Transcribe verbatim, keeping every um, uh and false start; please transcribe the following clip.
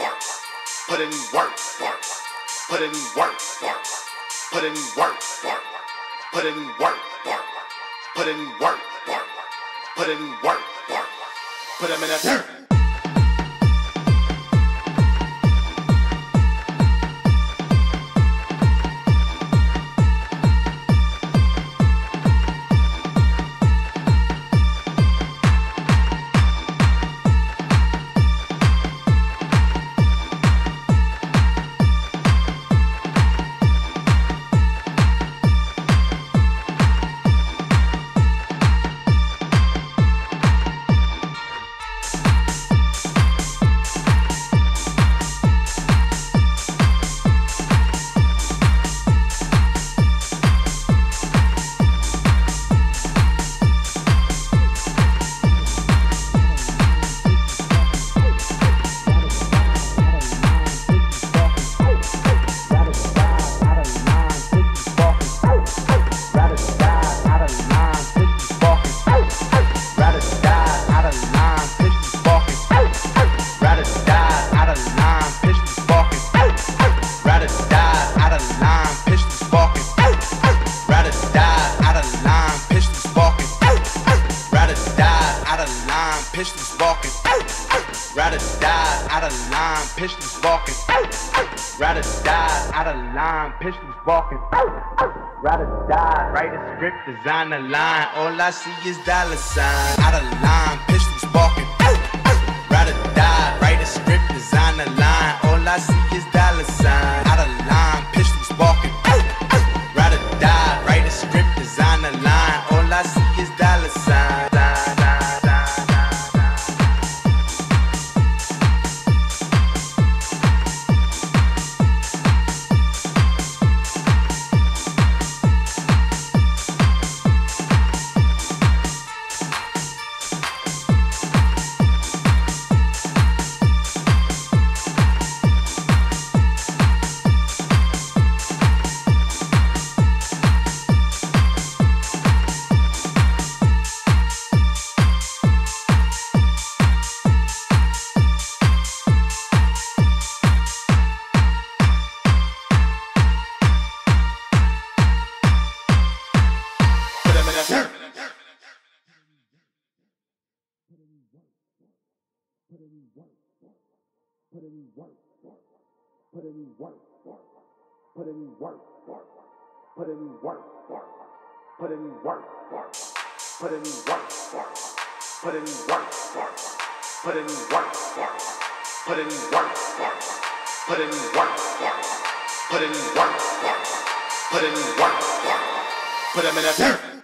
work, put in work, work, put in work, work, put in work, work, put in work, work, put in work, work, put in work, work, put them in a dirt. Pistons walking, rather die out of line. Pistons walking, rather die out of line. Pistons walking, rather die. Write a script, design a line. All I see is dollar sign. Out of line, pistons walking, rather die. Write a script, design a line. All I see is dollar sign. Out of line, pistons walking, rather die. Write a script, design a line. All I see is dollar sign. Put in work, put in work, put in work, put in work, put in work, put in work, put in work, put in work, put in work, put in work, put in work, put in work, put in work, put them in a dirt.